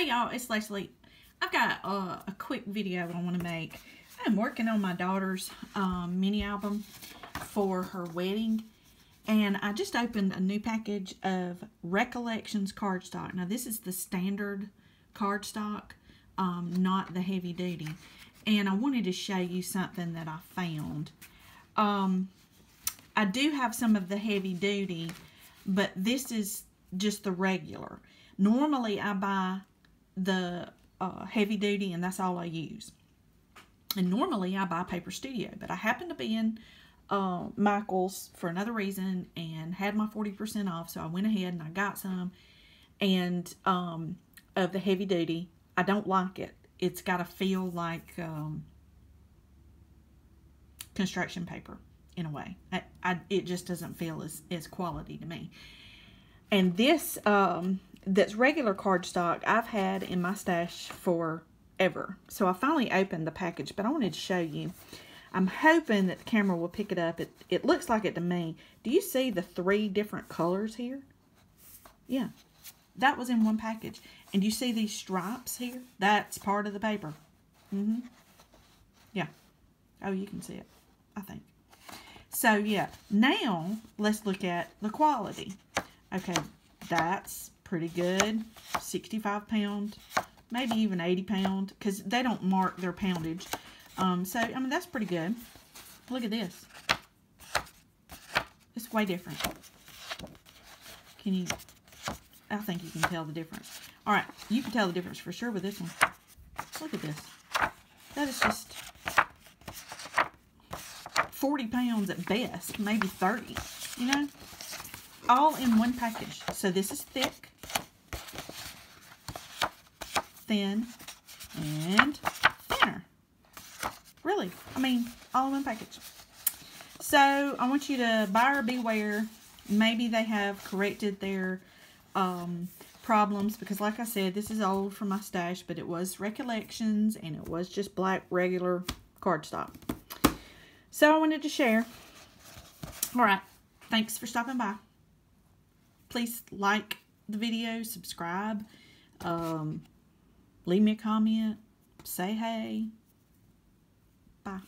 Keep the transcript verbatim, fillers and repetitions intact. Hey y'all, it's Leslie. I've got uh, a quick video I want to make. I'm working on my daughter's um, mini album for her wedding, and I just opened a new package of Recollections cardstock. Now this is the standard cardstock, um, not the heavy duty, and I wanted to show you something that I found. Um, I do have some of the heavy duty, but this is just the regular. Normally I buy the uh, heavy duty and that's all I use. And normally I buy Paper Studio, but I happened to be in uh, Michael's for another reason and had my forty percent off, so I went ahead and I got some and um, of the heavy duty. I don't like it. It's got to feel like um, construction paper in a way. I, I, it just doesn't feel as, as quality to me. And this, um, that's regular cardstock, I've had in my stash forever. So I finally opened the package, but I wanted to show you. I'm hoping that the camera will pick it up. It, it looks like it to me. Do you see the three different colors here? Yeah, that was in one package. And you see these stripes here? That's part of the paper. Mm-hmm. Yeah. Oh, you can see it, I think. So yeah, now let's look at the quality. Okay, that's pretty good. sixty-five pound, maybe even eighty pound, because they don't mark their poundage. Um, so, I mean, that's pretty good. Look at this. It's way different. Can you, I think you can tell the difference. All right, you can tell the difference for sure with this one. Look at this. That is just forty pounds at best, maybe thirty, you know? All in one package. So this is thick, thin, and thinner. Really, I mean, all in one package. So I want you to buyer beware. Maybe they have corrected their um, problems, because like I said, this is old from my stash, but it was Recollections and it was just black regular cardstock. So I wanted to share. All right, thanks for stopping by. Please like the video, subscribe, um, leave me a comment, say hey, bye.